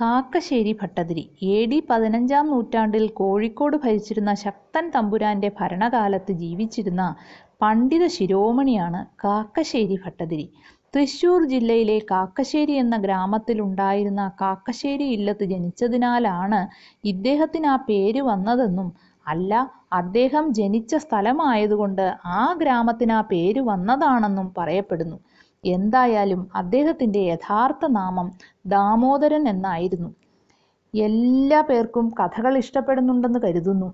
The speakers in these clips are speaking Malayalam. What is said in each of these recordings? കാക്കശ്ശേരി ഭട്ടതിരി AD 15 നൂറ്റാണ്ടിൽ കോഴിക്കോട് ഭരിച്ചിരുന്ന ശക്തൻ തമ്പുരാൻ്റെ ഭരണകാലത്ത് ജീവിച്ചിരുന്ന പണ്ഡിത ശിരോമണിയാണ് കാക്കശ്ശേരി ഭട്ടതിരി. തൃശൂർ ജില്ലയിലെ കാക്കശ്ശേരി എന്ന ഗ്രാമത്തിലുണ്ടായിരുന്ന കാക്കശ്ശേരി ഇല്ലത്ത് ജനിച്ചതിനാലാണ് ഇദ്ദേഹത്തിന് ആ പേര് വന്നതെന്നും അല്ല അദ്ദേഹം ജനിച്ച സ്ഥലമായതുകൊണ്ട് ആ ഗ്രാമത്തിന് ആ പേര് വന്നതാണെന്നും പറയപ്പെടുന്നു. എന്തായാലും അദ്ദേഹത്തിൻ്റെ യഥാർത്ഥ നാമം ദാമോദരൻ എന്നായിരുന്നു. എല്ലാ പേർക്കും കഥകൾ ഇഷ്ടപ്പെടുന്നുണ്ടെന്ന് കരുതുന്നു.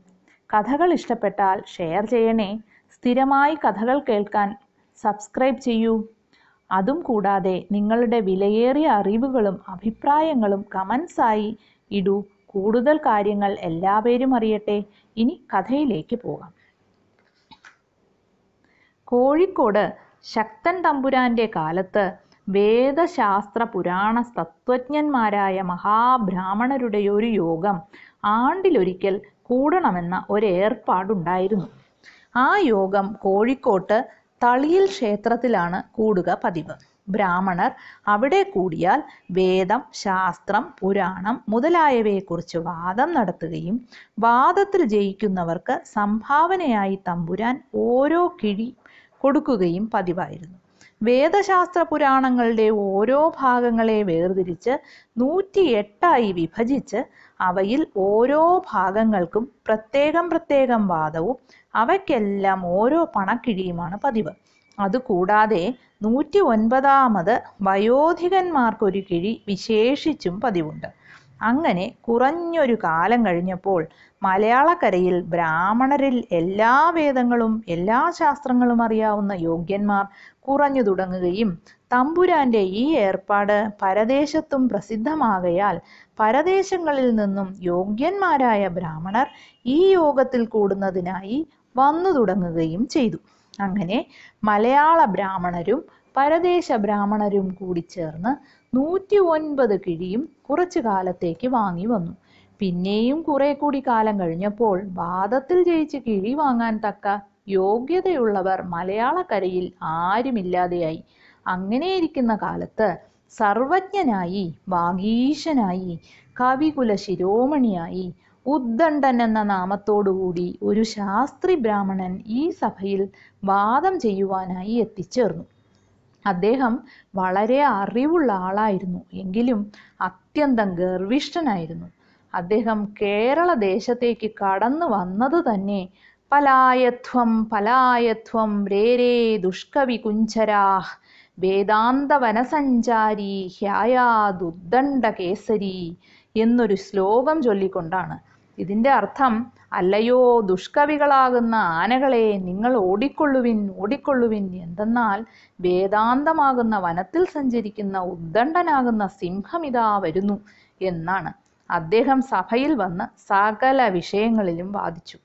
കഥകൾ ഇഷ്ടപ്പെട്ടാൽ ഷെയർ ചെയ്യണേ. സ്ഥിരമായി കഥകൾ കേൾക്കാൻ സബ്സ്ക്രൈബ് ചെയ്യൂ. അതും കൂടാതെ നിങ്ങളുടെ വിലയേറിയ അറിവുകളും അഭിപ്രായങ്ങളും കമൻസായി ഇടൂ. കൂടുതൽ കാര്യങ്ങൾ എല്ലാവരും അറിയട്ടെ. ഇനി കഥയിലേക്ക് പോകാം. കോഴിക്കോട് ശക്തൻ തമ്പുരാൻ്റെ കാലത്ത് വേദശാസ്ത്ര പുരാണ തത്വജ്ഞന്മാരായ മഹാബ്രാഹ്മണരുടെ ഒരു യോഗം ആണ്ടിലൊരിക്കൽ കൂടണമെന്ന ഒരേർപ്പാടുണ്ടായിരുന്നു. ആ യോഗം കോഴിക്കോട്ട് തളിയിൽ ക്ഷേത്രത്തിലാണ് കൂടുക പതിവ്. ബ്രാഹ്മണർ അവിടെ കൂടിയാൽ വേദം, ശാസ്ത്രം, പുരാണം മുതലായവയെക്കുറിച്ച് വാദം നടത്തുകയും വാദത്തിൽ ജയിക്കുന്നവർക്ക് സംഭാവനയായി തമ്പുരാൻ ഓരോ കിഴി കൊടുക്കുകയും പതിവായിരുന്നു. വേദശാസ്ത്ര പുരാണങ്ങളുടെ ഓരോ ഭാഗങ്ങളെ വേർതിരിച്ച് 108 വിഭജിച്ച് അവയിൽ ഓരോ ഭാഗങ്ങൾക്കും പ്രത്യേകം പ്രത്യേകം വാദവും അവയ്ക്കെല്ലാം ഓരോ പണക്കിഴിയുമാണ് പതിവ്. അതുകൂടാതെ 109 വയോധികന്മാർക്കൊരു കിഴി വിശേഷിച്ചും പതിവുണ്ട്. അങ്ങനെ കുറഞ്ഞൊരു കാലം കഴിഞ്ഞപ്പോൾ മലയാളക്കരയിൽ ബ്രാഹ്മണരിൽ എല്ലാ വേദങ്ങളും എല്ലാ ശാസ്ത്രങ്ങളും അറിയാവുന്ന യോഗ്യന്മാർ കുറഞ്ഞു തുടങ്ങുകയും തമ്പുരാൻ്റെ ഈ ഏർപ്പാട് പരദേശത്തും പ്രസിദ്ധമാകയാൽ പരദേശങ്ങളിൽ നിന്നും യോഗ്യന്മാരായ ബ്രാഹ്മണർ ഈ യോഗത്തിൽ കൂടുന്നതിനായി വന്നു തുടങ്ങുകയും ചെയ്തു. അങ്ങനെ മലയാള ബ്രാഹ്മണരും പരദേശ ബ്രാഹ്മണരും കൂടി ചേർന്ന് 109 കിഴിയും കുറച്ചു കാലത്തേക്ക് വാങ്ങി വന്നു. പിന്നെയും കുറെ കൂടി കാലം കഴിഞ്ഞപ്പോൾ വാദത്തിൽ ജയിച്ച് കിഴി വാങ്ങാൻ തക്ക യോഗ്യതയുള്ളവർ മലയാളക്കരയിൽ ആരുമില്ലാതെയായി. അങ്ങനെയിരിക്കുന്ന കാലത്ത് സർവജ്ഞനായി, വാഗീശനായി, കവികുല ശിരോമണിയായി ഉദ്ദണ്ഡൻ എന്ന നാമത്തോടുകൂടി ഒരു ശാസ്ത്രി ബ്രാഹ്മണൻ ഈ സഭയിൽ വാദം ചെയ്യുവാനായി എത്തിച്ചേർന്നു. അദ്ദേഹം വളരെ അറിവുള്ള ആളായിരുന്നു. എങ്കിലും അത്യന്തം ഗർവിഷ്ഠനായിരുന്നു. അദ്ദേഹം കേരള ദേശത്തേക്ക് കടന്നു വന്നത് തന്നെ പലായത്വം പലായത്വം രേരേ ദുഷ്കവി കുഞ്ചരാഹ് വേദാന്ത വനസഞ്ചാരി ഹ്യായാദുദ്ദണ്ഡ കേസരി എന്നൊരു ശ്ലോകം ചൊല്ലിക്കൊണ്ടാണ്. ഇതിൻ്റെ അർത്ഥം, അല്ലയോ ദുഷ്കവികളാകുന്ന ആനകളെ, നിങ്ങൾ ഓടിക്കൊള്ളുവിൻ ഓടിക്കൊള്ളുവിൻ, എന്തെന്നാൽ വേദാന്തമാകുന്ന വനത്തിൽ സഞ്ചരിക്കുന്ന ഉദ്ദണ്ഡനാകുന്ന സിംഹമിതാ വരുന്നു എന്നാണ്. അദ്ദേഹം സഭയിൽ വന്ന് സകല വിഷയങ്ങളിലും വാദിച്ചു.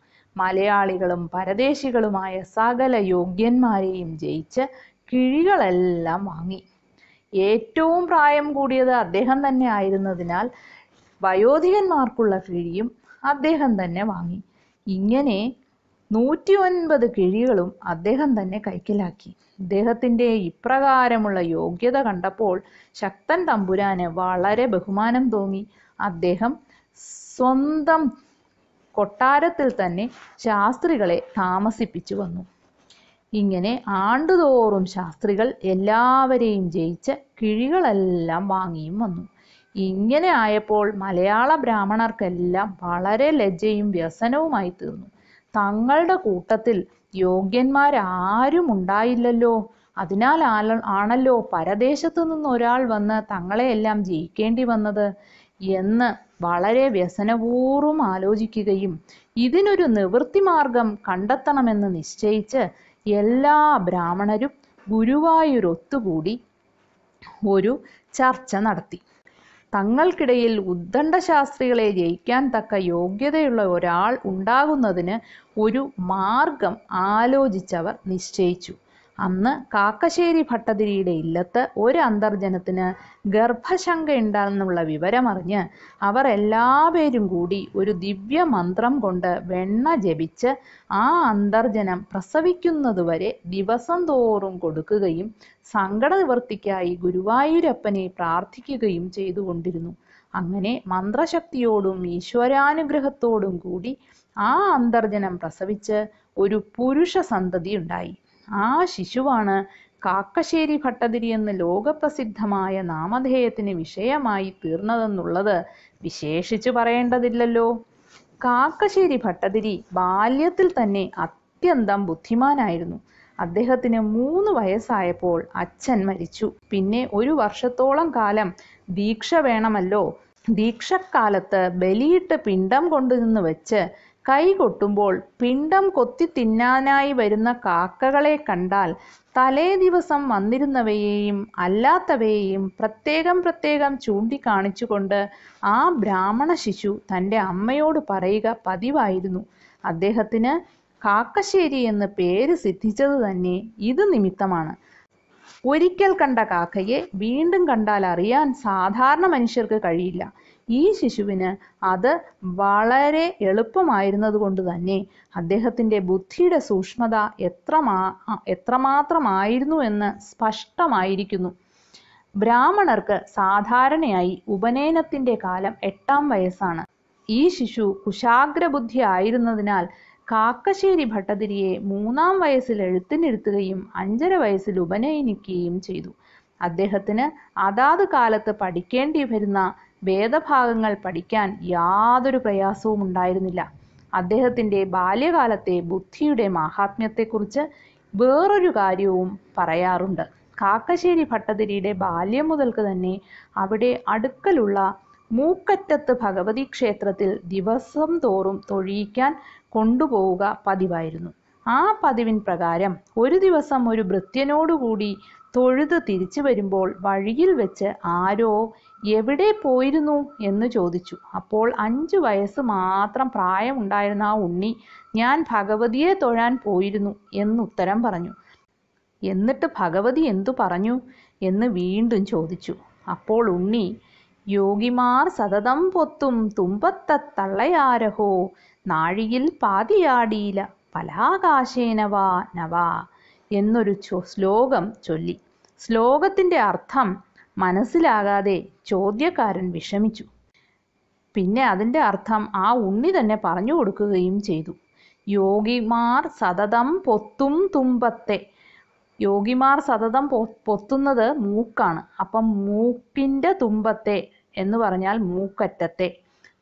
മലയാളികളും പരദേശികളുമായ സകല യോഗ്യന്മാരെയും ജയിച്ച് കിഴികളെല്ലാം വാങ്ങി. ഏറ്റവും പ്രായം കൂടിയത് അദ്ദേഹം തന്നെ ആയിരുന്നതിനാൽ വയോധികന്മാർക്കുള്ള കിഴിയും അദ്ദേഹം തന്നെ വാങ്ങി. ഇങ്ങനെ 109 കിഴികളും അദ്ദേഹം തന്നെ കൈക്കലാക്കി. അദ്ദേഹത്തിൻ്റെ ഇപ്രകാരമുള്ള യോഗ്യത കണ്ടപ്പോൾ ശക്തൻ തമ്പുരാന് വളരെ ബഹുമാനം തോന്നി. അദ്ദേഹം സ്വന്തം കൊട്ടാരത്തിൽ തന്നെ ശാസ്ത്രികളെ താമസിപ്പിച്ചു വന്നു. ഇങ്ങനെ ആണ്ടുതോറും ശാസ്ത്രികൾ എല്ലാവരെയും ജയിച്ച് കിഴികളെല്ലാം വാങ്ങിയും വന്നു. ഇങ്ങനെ ആയപ്പോൾ മലയാള ബ്രാഹ്മണർക്കെല്ലാം വളരെ ലജ്ജയും വ്യസനവുമായി തീർന്നു. തങ്ങളുടെ കൂട്ടത്തിൽ യോഗ്യന്മാരാരും ഉണ്ടായില്ലല്ലോ, അതിനാൽ ആണല്ലോ പരദേശത്തു നിന്ന് ഒരാൾ വന്ന് തങ്ങളെയെല്ലാം ജയിക്കേണ്ടി വന്നത് എന്ന് വളരെ വ്യസനപൂർവ്വം ആലോചിക്കുകയും ഇതിനൊരു നിവൃത്തിമാർഗം കണ്ടെത്തണമെന്ന് നിശ്ചയിച്ച് എല്ലാ ബ്രാഹ്മണരും ഗുരുവായൂർ ഒത്തുകൂടി ഒരു ചർച്ച നടത്തി. തങ്ങൾക്കിടയിൽ ഉദ്ദണ്ഡ ശാസ്ത്രികളെ ജയിക്കാൻ തക്ക യോഗ്യതയുള്ള ഒരാൾ ഉണ്ടാകുന്നതിന് ഒരു മാർഗം ആലോചിച്ചവർ നിശ്ചയിച്ചു. അന്ന് കാക്കശ്ശേരി ഭട്ടതിരിയുടെ ഇല്ലത്ത് ഒരു അന്തർജനത്തിന് ഗർഭശങ്കയുണ്ടെന്നുള്ള വിവരമറിഞ്ഞ് അവർ എല്ലാവരും കൂടി ഒരു ദിവ്യ മന്ത്രം കൊണ്ട് വെണ്ണ ജപിച്ച് ആ അന്തർജനം പ്രസവിക്കുന്നതുവരെ ദിവസം തോറും കൊടുക്കുകയും സങ്കടനിവൃത്തിക്കായി ഗുരുവായൂരപ്പനെ പ്രാർത്ഥിക്കുകയും ചെയ്തുകൊണ്ടിരുന്നു. അങ്ങനെ മന്ത്രശക്തിയോടും ഈശ്വരാനുഗ്രഹത്തോടും കൂടി ആ അന്തർജനം പ്രസവിച്ച് ഒരു പുരുഷ സന്തതി ഉണ്ടായി. ആ ശിശുവാണ് കാക്ക്കശ്ശേരി ഭട്ടതിരി എന്ന് ലോകപ്രസിദ്ധമായ നാമധേയത്തിന് വിഷയമായി തീർന്നതെന്നുള്ളത് വിശേഷിച്ചു പറയേണ്ടതില്ലല്ലോ. കാക്ക്കശ്ശേരി ഭട്ടതിരി ബാല്യത്തിൽ തന്നെ അത്യന്തം ബുദ്ധിമാനായിരുന്നു. അദ്ദേഹത്തിന് 3 വയസ്സായപ്പോൾ അച്ഛൻ മരിച്ചു. പിന്നെ 1 വർഷത്തോളം കാലം ദീക്ഷ വേണമല്ലോ. ദീക്ഷക്കാലത്ത് ബലിയിട്ട് പിണ്ടം കൊണ്ടുനിന്ന് വെച്ച് കൈ കൊട്ടുമ്പോൾ പിണ്ടം കൊത്തി തിന്നാനായി വരുന്ന കാക്കകളെ കണ്ടാൽ തലേ ദിവസം വന്നിരുന്നവയെയും അല്ലാത്തവയെയും പ്രത്യേകം പ്രത്യേകം ചൂണ്ടിക്കാണിച്ചുകൊണ്ട് ആ ബ്രാഹ്മണ ശിശു തൻ്റെ അമ്മയോട് പറയുക പതിവായിരുന്നു. അദ്ദേഹത്തിന് കാക്ക്കശ്ശേരി എന്ന് പേര് സിദ്ധിച്ചത് തന്നെ ഇത് നിമിത്തമാണ്. ഒരിക്കൽ കണ്ട കാക്കയെ വീണ്ടും കണ്ടാൽ അറിയാൻ സാധാരണ മനുഷ്യർക്ക് കഴിയില്ല. ഈ ശിശുവിന് അത് വളരെ എളുപ്പമായിരുന്നത് കൊണ്ട് തന്നെ അദ്ദേഹത്തിൻ്റെ ബുദ്ധിയുടെ സൂക്ഷ്മത എത്രമാത്രമായിരുന്നു എന്ന് സ്പഷ്ടമായിരിക്കുന്നു. ബ്രാഹ്മണർക്ക് സാധാരണയായി ഉപനയനത്തിൻ്റെ കാലം 8-ാം വയസ്സാണ്. ഈ ശിശു കുശാഗ്രബുദ്ധി ആയിരുന്നതിനാൽ കാക്ക്കശ്ശേരി ഭട്ടതിരിയെ 3-ാം വയസ്സിൽ എഴുത്തിനിരുത്തുകയും 5.5 വയസ്സിൽ ഉപനയനിക്കുകയും ചെയ്തു. അദ്ദേഹത്തിന് അതാത് കാലത്ത് പഠിക്കേണ്ടി വരുന്ന വേദഭാഗങ്ങൾ പഠിക്കാൻ യാതൊരു പ്രയാസവും ഉണ്ടായിരുന്നില്ല. അദ്ദേഹത്തിൻ്റെ ബാല്യകാലത്തെ ബുദ്ധിയുടെ മാഹാത്മ്യത്തെക്കുറിച്ച് വേറൊരു കാര്യവും പറയാറുണ്ട്. കാക്ക്കശ്ശേരി ഭട്ടതിരിയുടെ ബാല്യം മുതൽക്ക് തന്നെ അവിടെ അടുക്കലുള്ള മൂക്കറ്റത്ത് ഭഗവതി ക്ഷേത്രത്തിൽ ദിവസം തോറും തൊഴിയിക്കാൻ കൊണ്ടുപോവുക പതിവായിരുന്നു. ആ പതിവിൻ പ്രകാരം ഒരു ദിവസം ഒരു ഭൃത്യനോടുകൂടി തൊഴുത് തിരിച്ചു വരുമ്പോൾ വഴിയിൽ വെച്ച് ആരോ എവിടെ പോയിരുന്നു എന്ന് ചോദിച്ചു. അപ്പോൾ 5 വയസ്സ് മാത്രം പ്രായമുണ്ടായിരുന്ന ആ ഉണ്ണി ഞാൻ ഭഗവതിയെ തൊഴാൻ പോയിരുന്നു എന്നുത്തരം പറഞ്ഞു. എന്നിട്ട് ഭഗവതി എന്തു പറഞ്ഞു എന്ന് വീണ്ടും ചോദിച്ചു. അപ്പോൾ ഉണ്ണി യോഗിമാർ സതതം പൊത്തും തുമ്പത്തള്ളയാരഹോ നാഴിയിൽ പാതിയാടിയില പലാകാശേനവാ നവാ എന്നൊരു ശ്ലോകം ചൊല്ലി. ശ്ലോകത്തിൻ്റെ അർത്ഥം മനസ്സിലാകാതെ ചോദ്യക്കാരൻ വിഷമിച്ചു. പിന്നെ അതിൻ്റെ അർത്ഥം ആ ഉണ്ണി തന്നെ പറഞ്ഞു കൊടുക്കുകയും ചെയ്തു. യോഗിമാർ സതതം പൊത്തും തുമ്പത്തെ, യോഗിമാർ സതതം പൊത്തുന്നത് മൂക്കാണ്. അപ്പം മൂക്കിൻ്റെ തുമ്പത്തെ എന്ന് പറഞ്ഞാൽ മൂക്കറ്റത്തെ,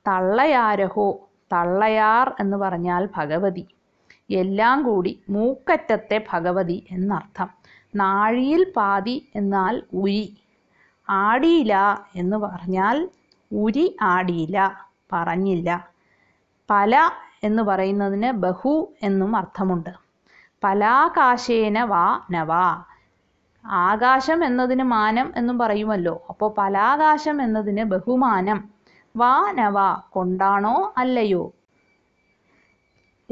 തള്ളയാരഹോ തള്ളയാർ എന്ന് പറഞ്ഞാൽ ഭഗവതി, എല്ലാം കൂടി മൂക്കറ്റത്തെ ഭഗവതി എന്നർത്ഥം. നാഴിയിൽ പാതി എന്നാൽ ഉരി, ആടിയില എന്ന് പറഞ്ഞാൽ ഉരി ആടിയില, പറഞ്ഞില്ല. പല എന്ന് പറയുന്നതിന് ബഹു എന്നും അർത്ഥമുണ്ട്. പലാകാശേന വാ നവാ, ആകാശം എന്നതിന് മാനം എന്നും പറയുമല്ലോ. അപ്പോൾ പലാകാശം എന്നതിന് ബഹുമാനം, വാ നവാ കൊണ്ടാണോ അല്ലയോ.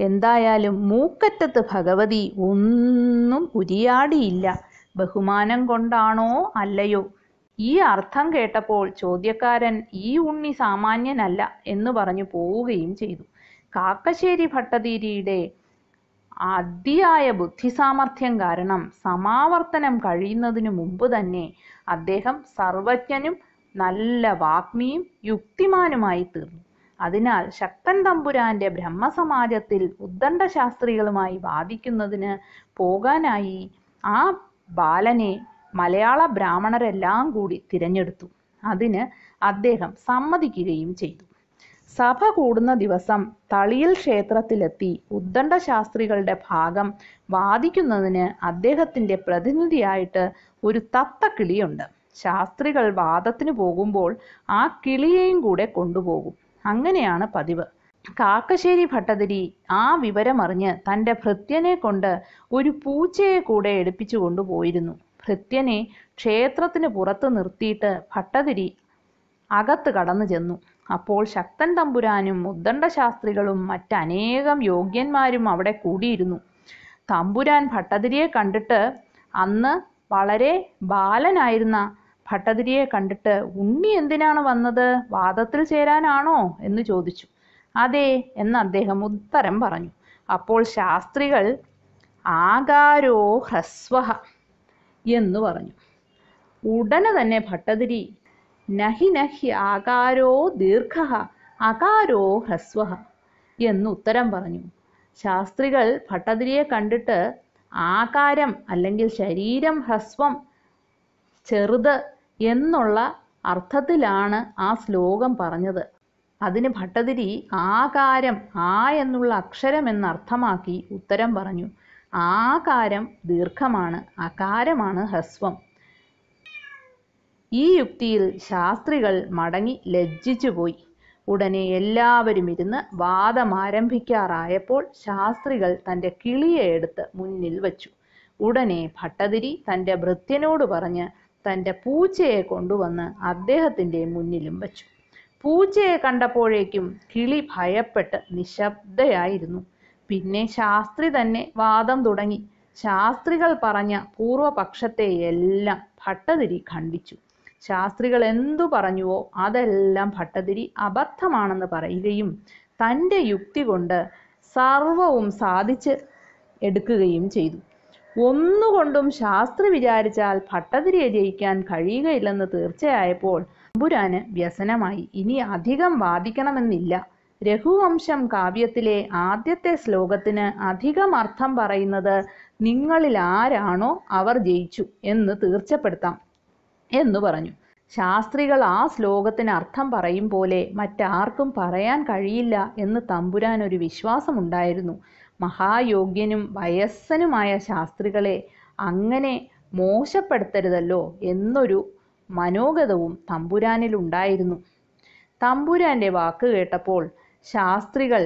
എന്തായാലും മൂക്കറ്റത്ത് ഭഗവതി ഒന്നും ഉരിയാടിയില്ല, ബഹുമാനം കൊണ്ടാണോ അല്ലയോ. ഈ അർത്ഥം കേട്ടപ്പോൾ ചോദ്യക്കാരൻ ഈ ഉണ്ണി സാമാന്യനല്ല എന്ന് പറഞ്ഞു പോവുകയും ചെയ്തു. കാക്ക്കശ്ശേരി ഭട്ടതിരിയുടെ അതിയായ ബുദ്ധിസാമർഥ്യം കാരണം സമാവർത്തനം കഴിയുന്നതിനു മുമ്പ് തന്നെ അദ്ദേഹം സർവജ്ഞനും നല്ല വാഗ്മിയും യുക്തിമാനുമായി തീർന്നു. അതിനാൽ ശക്തൻ തമ്പുരാൻ്റെ ബ്രഹ്മസമാജത്തിൽ ഉദ്ദണ്ഡ ശാസ്ത്രികളുമായി വാദിക്കുന്നതിന് പോകാനായി ആ ബാലനെ മലയാള ബ്രാഹ്മണരെല്ലാം കൂടി തിരഞ്ഞെടുത്തു. അതിന് അദ്ദേഹം സമ്മതിക്കുകയും ചെയ്തു. സഭ കൂടുന്ന ദിവസം തളിയിൽ ക്ഷേത്രത്തിലെത്തി ഉദ്ദണ്ഡ ശാസ്ത്രികളുടെ ഭാഗം വാദിക്കുന്നതിന് അദ്ദേഹത്തിൻ്റെ പ്രതിനിധിയായിട്ട് ഒരു തത്തക്കിളിയുണ്ട്. ശാസ്ത്രികൾ വാദത്തിന് പോകുമ്പോൾ ആ കിളിയെയും കൂടെ കൊണ്ടുപോകും. അങ്ങനെയാണ് പതിവ്. കാക്ക്കശ്ശേരി ഭട്ടതിരി ആ വിവരമറിഞ്ഞ് തൻ്റെ ഭൃത്യനെ കൊണ്ട് ഒരു പൂച്ചയെ കൂടെ എടുപ്പിച്ചു കൊണ്ടുപോയിരുന്നു. ഭൃത്യനെ ക്ഷേത്രത്തിന് പുറത്ത് നിർത്തിയിട്ട് ഭട്ടതിരി അകത്ത് കടന്നു ചെന്നു. അപ്പോൾ ശക്തൻ തമ്പുരാനും ഉദ്ദണ്ഡ ശാസ്ത്രികളും മറ്റനേകം യോഗ്യന്മാരും അവിടെ കൂടിയിരുന്നു. തമ്പുരാൻ ഭട്ടതിരിയെ കണ്ടിട്ട്, അന്ന് വളരെ ബാലനായിരുന്ന ഭട്ടതിരിയെ കണ്ടിട്ട്, ഉണ്ണി എന്തിനാണ് വന്നത്, വാദത്തിൽ ചേരാനാണോ എന്ന് ചോദിച്ചു. അതെ എന്ന് അദ്ദേഹം ഉത്തരം പറഞ്ഞു. അപ്പോൾ ശാസ്ത്രികൾ ആകാരോ ഹ്രസ്വഹ എന്ന് പറഞ്ഞു. ഉടനെ തന്നെ ഭട്ടതിരി नहि नहि आकारो दीर्घः अकारो ह्रस्वः एन्नु उत्तरम പറഞ്ഞു. ശാസ്ത്രികൾ ഭട്ടതിരിയെ കണ്ടിട്ട് ആകാരം അല്ലെങ്കിൽ ശരീരം ഹ്രസ്വം ചെറുത് എന്നുള്ള അർത്ഥത്തിലാണ് ആ ശ്ലോകം പറഞ്ഞത്. അതിന് ഭട്ടതിരി ആകാരം ആ എന്നുള്ള അക്ഷരം എന്ന അർത്ഥമാക്കി ഉത്തരം പറഞ്ഞു. ആകാരം ദീർഘമാണ്, അകാരമാണ് ഹ്രസ്വം. ഈ യുക്തിയിൽ ശാസ്ത്രികൾ മടങ്ങി ലജ്ജിച്ചുപോയി. ഉടനെ എല്ലാവരും ഇരുന്ന് വാദം ആരംഭിക്കാറായപ്പോൾ ശാസ്ത്രികൾ തൻ്റെ കിളിയെ എടുത്ത് മുന്നിൽ വച്ചു. ഉടനെ ഭട്ടതിരി തൻ്റെ ഭൃത്യനോട് പറഞ്ഞ് തൻ്റെ പൂച്ചയെ കൊണ്ടുവന്ന് അദ്ദേഹത്തിൻ്റെ മുന്നിലും വച്ചു. പൂച്ചയെ കണ്ടപ്പോഴേക്കും കിളി ഭയപ്പെട്ട് നിശബ്ദയായിരുന്നു. പിന്നെ ശാസ്ത്രി തന്നെ വാദം തുടങ്ങി. ശാസ്ത്രികൾ പറഞ്ഞ പൂർവപക്ഷത്തെയെല്ലാം ഭട്ടതിരി ഖണ്ഡിച്ചു. ശാസ്ത്രികൾ എന്തു പറഞ്ഞുവോ അതെല്ലാം ഭട്ടതിരി അബദ്ധമാണെന്ന് പറയുകയും തൻ്റെ യുക്തി കൊണ്ട് സർവവും സാധിച്ച് എടുക്കുകയും ചെയ്തു. ഒന്നുകൊണ്ടും ശാസ്ത്രി വിചാരിച്ചാൽ ഭട്ടതിരിയെ ജയിക്കാൻ കഴിയുകയില്ലെന്ന് തീർച്ചയായപ്പോൾ തമ്പുരാന് വ്യസനമായി. ഇനി അധികം വാദിക്കണമെന്നില്ല. രഘുവംശം കാവ്യത്തിലെ ആദ്യത്തെ ശ്ലോകത്തിന് അധികം അർത്ഥം പറയുന്നത് നിങ്ങളിൽ ആരാണോ അവർ ജയിച്ചു എന്ന് തീർച്ചപ്പെടുത്താം എന്ന് പറഞ്ഞു. ശാസ്ത്രികൾ ആ ശ്ലോകത്തിന് അർത്ഥം പറയും പോലെ മറ്റാർക്കും പറയാൻ കഴിയില്ല എന്ന് തമ്പുരാൻ ഒരു വിശ്വാസമുണ്ടായിരുന്നു. മഹായോഗ്യനും വയസ്സനുമായ ശാസ്ത്രികളെ അങ്ങനെ മോശപ്പെടുത്തരുതല്ലോ എന്നൊരു മനോഗതവും തമ്പുരാനിലുണ്ടായിരുന്നു. തമ്പുരാൻ്റെ വാക്ക് കേട്ടപ്പോൾ ശാസ്ത്രികൾ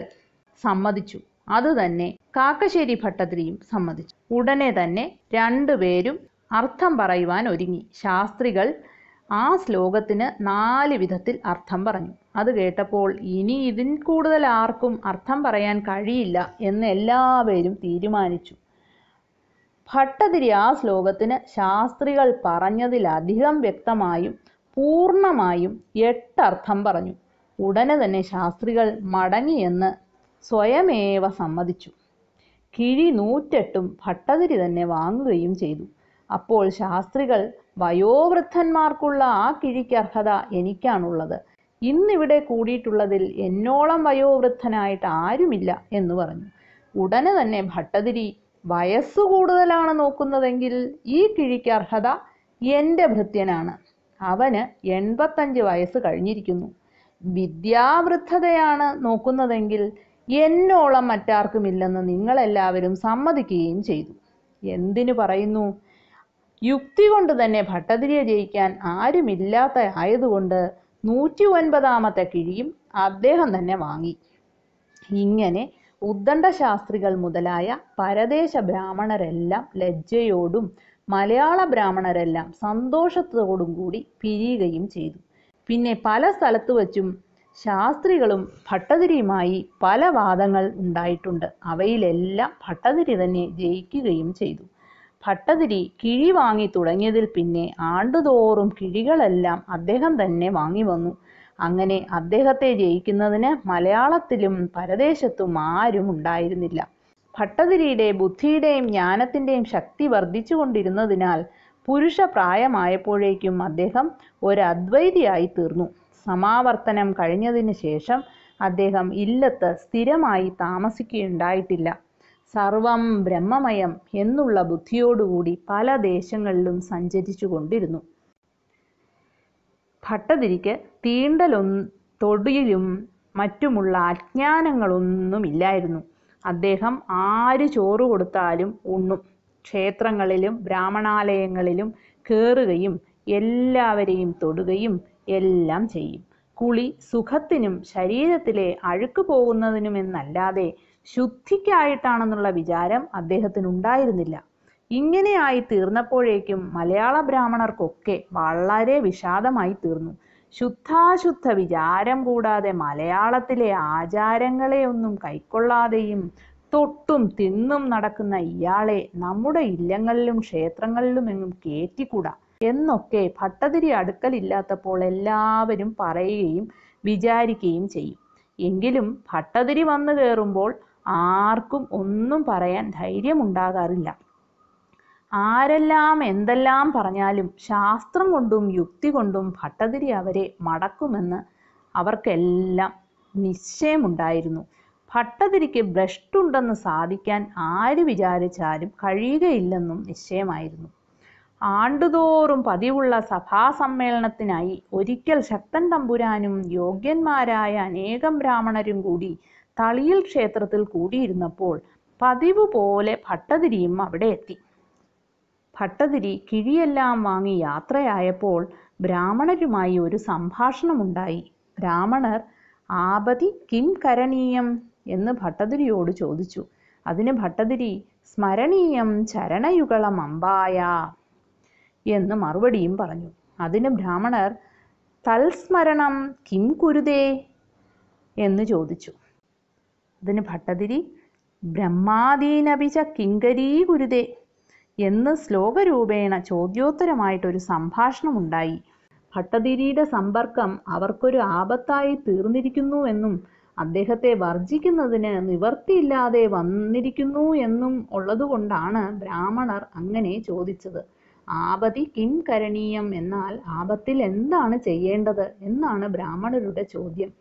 സമ്മതിച്ചു. അതുതന്നെ കാക്കശ്ശേരി ഭട്ടതിരിയും സമ്മതിച്ചു. ഉടനെ തന്നെ രണ്ടുപേരും അർത്ഥം പറയുവാൻ ഒരുങ്ങി. ശാസ്ത്രികൾ ആ ശ്ലോകത്തിന് 4 വിധത്തിൽ അർത്ഥം പറഞ്ഞു. അത് കേട്ടപ്പോൾ ഇനി ഇതിൽ കൂടുതൽ ആർക്കും അർത്ഥം പറയാൻ കഴിയില്ല എന്ന് എല്ലാവരും തീരുമാനിച്ചു. ഭട്ടതിരി ആ ശ്ലോകത്തിന് ശാസ്ത്രികൾ പറഞ്ഞതിലധികം വ്യക്തമായും പൂർണ്ണമായും 8 അർത്ഥം പറഞ്ഞു. ഉടനെ തന്നെ ശാസ്ത്രികൾ മടങ്ങിയെന്ന് സ്വയമേവ സമ്മതിച്ചു. കിഴി 108 ഭട്ടതിരി തന്നെ വാങ്ങുകയും ചെയ്തു. അപ്പോൾ ശാസ്ത്രികൾ വയോവൃദ്ധന്മാർക്കുള്ള ആ കിഴിക്കർഹത എനിക്കാണുള്ളത്, ഇന്നിവിടെ കൂടിയിട്ടുള്ളതിൽ എന്നോളം വയോവൃദ്ധനായിട്ട് ആരുമില്ല എന്ന് പറഞ്ഞു. ഉടനെ തന്നെ ഭട്ടതിരി വയസ്സ് കൂടുതലാണ് നോക്കുന്നതെങ്കിൽ ഈ കിഴിക്കർഹത എൻ്റെ ഭൃത്യനാണ്, അവന് 85 വയസ്സ് കഴിഞ്ഞിരിക്കുന്നു. വിദ്യാവൃദ്ധതയാണ് നോക്കുന്നതെങ്കിൽ എന്നോളം മറ്റാർക്കുമില്ലെന്ന് നിങ്ങളെല്ലാവരും സമ്മതിക്കുകയും ചെയ്തു. എന്തിനു പറയുന്നു, യുക്തി കൊണ്ട് തന്നെ ഭട്ടതിരിയെ ജയിക്കാൻ ആരുമില്ലാത്ത ആയതുകൊണ്ട് 109ാമത്തെ കിഴിയും അദ്ദേഹം തന്നെ വാങ്ങി. ഇങ്ങനെ ഉദ്ദണ്ഡ ശാസ്ത്രികൾ മുതലായ പരദേശ ബ്രാഹ്മണരെല്ലാം ലജ്ജയോടും മലയാള ബ്രാഹ്മണരെല്ലാം സന്തോഷത്തോടും കൂടി പിരിയുകയും ചെയ്തു. പിന്നെ പല സ്ഥലത്തു വച്ചും ശാസ്ത്രികളും ഭട്ടതിരിയുമായി പല വാദങ്ങൾ ഉണ്ടായിട്ടുണ്ട്. അവയിലെല്ലാം ഭട്ടതിരി തന്നെ ജയിക്കുകയും ചെയ്തു. ഭട്ടതിരി കിഴി വാങ്ങി തുടങ്ങിയതിൽ പിന്നെ ആണ്ടുതോറും കിഴികളെല്ലാം അദ്ദേഹം തന്നെ വാങ്ങി വന്നു. അങ്ങനെ അദ്ദേഹത്തെ ജയിക്കുന്നതിന് മലയാളത്തിലും പരദേശത്തും ആരും ഉണ്ടായിരുന്നില്ല. ഭട്ടതിരിയുടെ ബുദ്ധിയുടെയും ജ്ഞാനത്തിൻ്റെയും ശക്തി വർദ്ധിച്ചുകൊണ്ടിരുന്നതിനാൽ പുരുഷ പ്രായമായപ്പോഴേക്കും അദ്ദേഹം ഒരു അദ്വൈതിയായി തീർന്നു. സമാവർത്തനം കഴിഞ്ഞതിന് ശേഷം അദ്ദേഹം ഇല്ലത്ത് സ്ഥിരമായി താമസിക്കുകയുണ്ടായിട്ടില്ല. സർവം ബ്രഹ്മമയം എന്നുള്ള ബുദ്ധിയോടുകൂടി പല ദേശങ്ങളിലും സഞ്ചരിച്ചു കൊണ്ടിരുന്നു. ഭട്ടതിരിക്ക് തീണ്ടലൊന്നും തൊടിയിലും മറ്റുമുള്ള അജ്ഞാനങ്ങളൊന്നുമില്ലായിരുന്നു. അദ്ദേഹം ആര് ചോറ് കൊടുത്താലും ഉണ്ണും. ക്ഷേത്രങ്ങളിലും ബ്രാഹ്മണാലയങ്ങളിലും കയറുകയും എല്ലാവരെയും തൊടുകയും എല്ലാം ചെയ്യും. കുളി സുഖത്തിനും ശരീരത്തിലെ അഴുക്ക് പോകുന്നതിനും എന്നല്ലാതെ ശുദ്ധിക്കായിട്ടാണെന്നുള്ള വിചാരം അദ്ദേഹത്തിനുണ്ടായിരുന്നില്ല. ഇങ്ങനെയായി തീർന്നപ്പോഴേക്കും മലയാള ബ്രാഹ്മണർക്കൊക്കെ വളരെ വിഷാദമായി തീർന്നു. ശുദ്ധാശുദ്ധ വിചാരം കൂടാതെ മലയാളത്തിലെ ആചാരങ്ങളെയൊന്നും കൈക്കൊള്ളാതെയും തൊട്ടും തിന്നും നടക്കുന്ന ഇയാളെ നമ്മുടെ ഇല്ലങ്ങളിലും ക്ഷേത്രങ്ങളിലും എങ്ങും കയറ്റിക്കൂടാ എന്നൊക്കെ ഭട്ടതിരി അടുക്കലില്ലാത്തപ്പോൾ എല്ലാവരും പറയുകയും വിചാരിക്കുകയും ചെയ്യും. എങ്കിലും ഭട്ടതിരി വന്നു കയറുമ്പോൾ ആർക്കും ഒന്നും പറയാൻ ധൈര്യമുണ്ടാകാറില്ല. ആരെല്ലാം എന്തെല്ലാം പറഞ്ഞാലും ശാസ്ത്രം കൊണ്ടും യുക്തി കൊണ്ടും ഭട്ടതിരി അവരെ മടക്കുമെന്ന് അവർക്കെല്ലാം നിശ്ചയമുണ്ടായിരുന്നു. ഭട്ടതിരിക്ക് ഭ്രഷ്ടുണ്ടെന്ന് സാധിക്കാൻ ആര് വിചാരിച്ചാലും കഴിയുകയില്ലെന്നും നിശ്ചയമായിരുന്നു. ആണ്ടുതോറും പതിവുള്ള സഭാസമ്മേളനത്തിനായി ഒരിക്കൽ ശക്തൻ തമ്പുരാനും യോഗ്യന്മാരായ അനേകം ബ്രാഹ്മണരും കൂടി തളിയിൽ ക്ഷേത്രത്തിൽ കൂടിയിരുന്നപ്പോൾ പതിവ് പോലെ ഭട്ടതിരിയും അവിടെ എത്തി. ഭട്ടതിരി കിഴിയെല്ലാം വാങ്ങി യാത്രയായപ്പോൾ ബ്രാഹ്മണരുമായി ഒരു സംഭാഷണമുണ്ടായി. ബ്രാഹ്മണർ ആപതി കിം കരണീയം എന്ന് ഭട്ടതിരിയോട് ചോദിച്ചു. അതിന് ഭട്ടതിരി സ്മരണീയം ചരണയുഗളം അമ്പായ എന്ന് മറുപടിയും പറഞ്ഞു. അതിന് ബ്രാഹ്മണർ തൽസ്മരണം കിം കുരുതേ എന്ന് ചോദിച്ചു. അതിന് ഭട്ടതിരി ബ്രഹ്മാദീനപിച്ച കിങ്കരീ കുരുതേ എന്ന് ശ്ലോകരൂപേണ ചോദ്യോത്തരമായിട്ടൊരു സംഭാഷണമുണ്ടായി. ഭട്ടതിരിയുടെ സമ്പർക്കം അവർക്കൊരു ആപത്തായി തീർന്നിരിക്കുന്നു എന്നും അദ്ദേഹത്തെ വർജിക്കുന്നതിന് നിവർത്തിയില്ലാതെ വന്നിരിക്കുന്നു എന്നും ഉള്ളതുകൊണ്ടാണ് ബ്രാഹ്മണർ അങ്ങനെ ചോദിച്ചത്. ആപതി കിം കരണീയം എന്നാൽ ആപത്തിൽ എന്താണ് ചെയ്യേണ്ടത് എന്നാണ് ബ്രാഹ്മണരുടെ ചോദ്യം.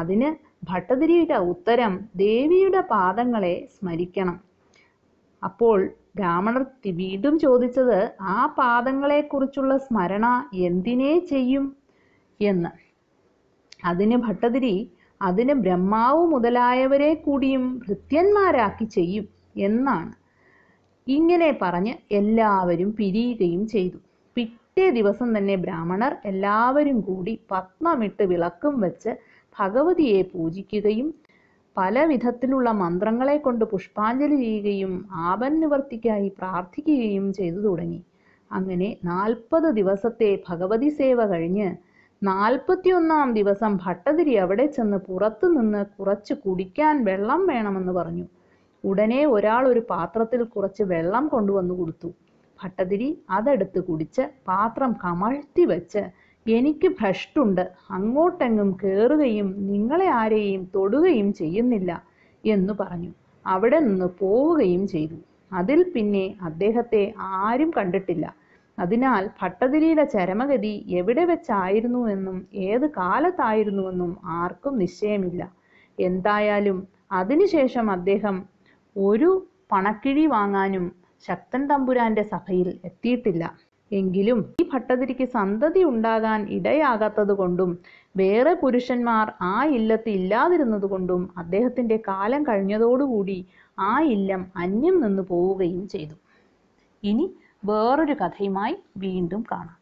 അതിന് ഭട്ടതിരിയുടെ ഉത്തരം ദേവിയുടെ പാദങ്ങളെ സ്മരിക്കണം. അപ്പോൾ ബ്രാഹ്മണർ വീണ്ടും ചോദിച്ചത് ആ പാദങ്ങളെക്കുറിച്ചുള്ള സ്മരണ എന്തിനെ ചെയ്യും എന്ന്. അതിന് ഭട്ടതിരി അതിന് ബ്രഹ്മാവ് മുതലായവരെ കൂടിയും ഭൃത്യന്മാരാക്കി ചെയ്യും എന്നാണ്. ഇങ്ങനെ പറഞ്ഞ് എല്ലാവരും പിരിയുകയും ചെയ്തു. പിറ്റേ ദിവസം തന്നെ ബ്രാഹ്മണർ എല്ലാവരും കൂടി പത്മമിട്ട് വിളക്കും വെച്ച് ഭഗവതിയെ പൂജിക്കുകയും പല വിധത്തിലുള്ള മന്ത്രങ്ങളെ കൊണ്ട് പുഷ്പാഞ്ജലി ചെയ്യുകയും ആപന്നിവർത്തിക്കായി പ്രാർത്ഥിക്കുകയും ചെയ്തു തുടങ്ങി. അങ്ങനെ 40 ദിവസത്തെ ഭഗവതി സേവ കഴിഞ്ഞ് 41-ാം ദിവസം ഭട്ടതിരി അവിടെ ചെന്ന് പുറത്തു നിന്ന് കുറച്ച് കുടിക്കാൻ വെള്ളം വേണമെന്ന് പറഞ്ഞു. ഉടനെ ഒരാൾ ഒരു പാത്രത്തിൽ കുറച്ച് വെള്ളം കൊണ്ടുവന്നു കൊടുത്തു. ഭട്ടതിരി അതെടുത്ത് കുടിച്ച് പാത്രം കമഴ്ത്തി വെച്ച് എനിക്ക് ഭ്രഷ്ടുണ്ട്, അങ്ങോട്ടെങ്ങും കയറുകയും നിങ്ങളെ ആരെയും തൊടുകയും ചെയ്യുന്നില്ല എന്ന് പറഞ്ഞു. അവിടെ നിന്ന് പോവുകയും ചെയ്തു. അതിൽ പിന്നെ അദ്ദേഹത്തെ ആരും കണ്ടിട്ടില്ല. അതിനാൽ ഭട്ടതിരിയുടെ ചരമഗതി എവിടെ വെച്ചായിരുന്നുവെന്നും ഏത് കാലത്തായിരുന്നുവെന്നും ആർക്കും നിശ്ചയമില്ല. എന്തായാലും അതിനുശേഷം അദ്ദേഹം ഒരു പണക്കിഴി വാങ്ങാനും ശക്തൻ തമ്പുരാന്റെ സഭയിൽ എത്തിയിട്ടില്ല. എങ്കിലും ഈ ഭട്ടതിരിക്ക് സന്തതി ഉണ്ടാകാൻ ഇടയാകാത്തത് കൊണ്ടും വേറെ പുരുഷന്മാർ ആ ഇല്ലത്ത് ഇല്ലാതിരുന്നത് കൊണ്ടും അദ്ദേഹത്തിൻ്റെ കാലം കഴിഞ്ഞതോടുകൂടി ആ ഇല്ലം അന്യം നിന്ന് പോവുകയും ചെയ്തു. ഇനി വേറൊരു കഥയുമായി വീണ്ടും കാണാം.